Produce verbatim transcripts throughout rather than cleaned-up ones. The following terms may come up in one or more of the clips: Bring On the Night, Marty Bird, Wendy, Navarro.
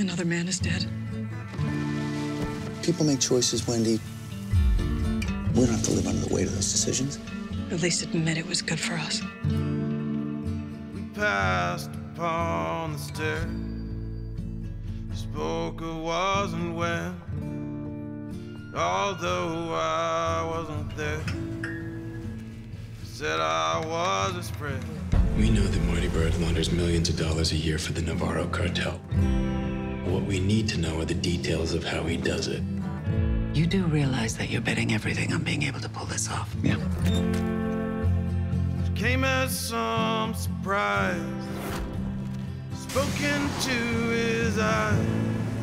Another man is dead. People make choices, Wendy. We don't have to live under the weight of those decisions. At least admit it was good for us. We passed upon the stair. Spoke of wasn't well, although I wasn't there. Said I was a spread. We know that Marty Bird launders millions of dollars a year for the Navarro cartel. What we need to know are the details of how he does it. You do realize that you're betting everything on being able to pull this off. Yeah. It came as some surprise. Spoken to his eyes.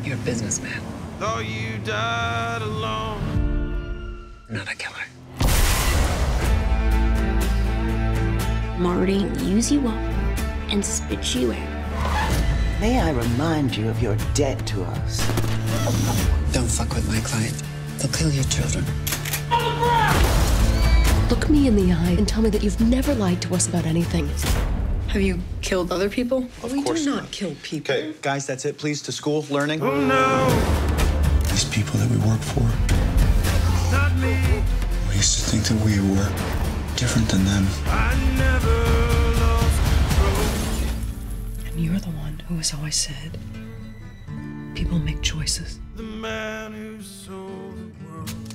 You're a businessman. Though you died alone. Not a killer. Marty use you up and spit you out. May I remind you of your debt to us? Don't fuck with my client. They'll kill your children. Look me in the eye and tell me that you've never lied to us about anything. Have you killed other people? Of we course do not, not kill people. Okay, guys, that's it. Please, to school, learning. Oh, no. These people that we work for. Not me. We used to think that we were different than them. I never lost control. And you're the one who has always said, people make choices. The man who sold the world.